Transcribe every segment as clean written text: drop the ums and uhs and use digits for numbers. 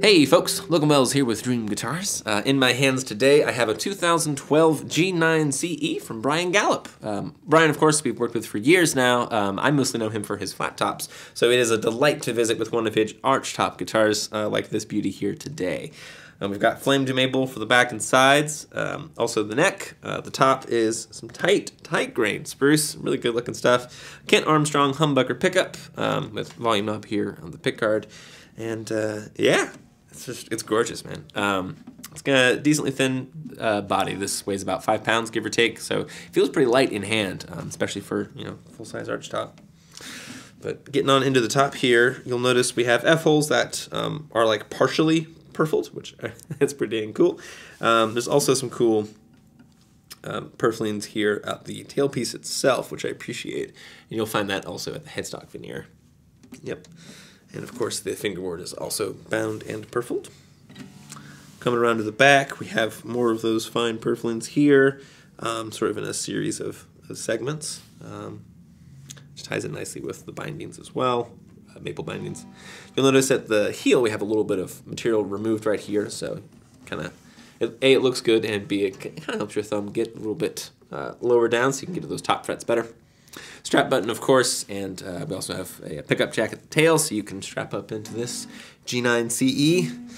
Hey folks, Logan Wells here with Dream Guitars. In my hands today I have a 2012 G9CE from Brian Galloup. Brian, of course, we've worked with for years now. I mostly know him for his flat tops, so it is a delight to visit with one of his arch top guitars like this beauty here today. We've got flame demaple for the back and sides, also the neck. The top is some tight grain spruce, really good looking stuff. Kent Armstrong humbucker pickup with volume up here on the pick guard, and yeah. It's gorgeous, man. It's got a decently thin body. This weighs about 5 pounds, give or take, so it feels pretty light in hand, especially for, you know, full-size arch top. But getting on into the top here, you'll notice we have F-holes that are like partially purfled, which is pretty dang cool. There's also some cool purflings here at the tailpiece itself, which I appreciate, and you'll find that also at the headstock veneer. Yep. And of course the fingerboard is also bound and purfled. Coming around to the back, we have more of those fine purflings here, sort of in a series of segments, which ties in nicely with the bindings as well, maple bindings. You'll notice at the heel we have a little bit of material removed right here, so kind of, A, it looks good, and B, it kind of helps your thumb get a little bit lower down so you can get to those top frets better. Strap button, of course, and we also have a pickup jack at the tail, so you can strap up into this G9CE.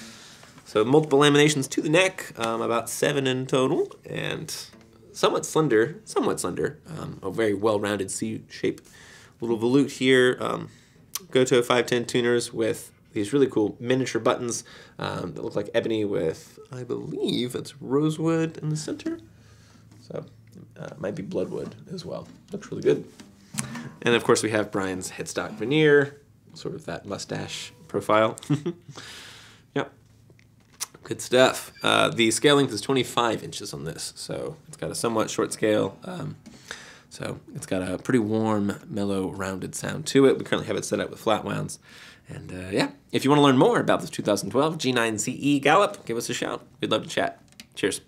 So multiple laminations to the neck, about 7 in total, and somewhat slender, a very well-rounded C-shape. Little volute here, Gotoh 510 tuners with these really cool miniature buttons that look like ebony with, I believe, it's rosewood in the center. So. Might be bloodwood as well. Looks really good. And of course we have Brian's headstock veneer, sort of that mustache profile. Yep, good stuff. The scale length is 25 inches on this, so it's got a somewhat short scale. So it's got a pretty warm, mellow, rounded sound to it. We currently have it set up with flat wounds. And yeah, if you want to learn more about this 2012 G9CE Galloup, give us a shout. We'd love to chat. Cheers.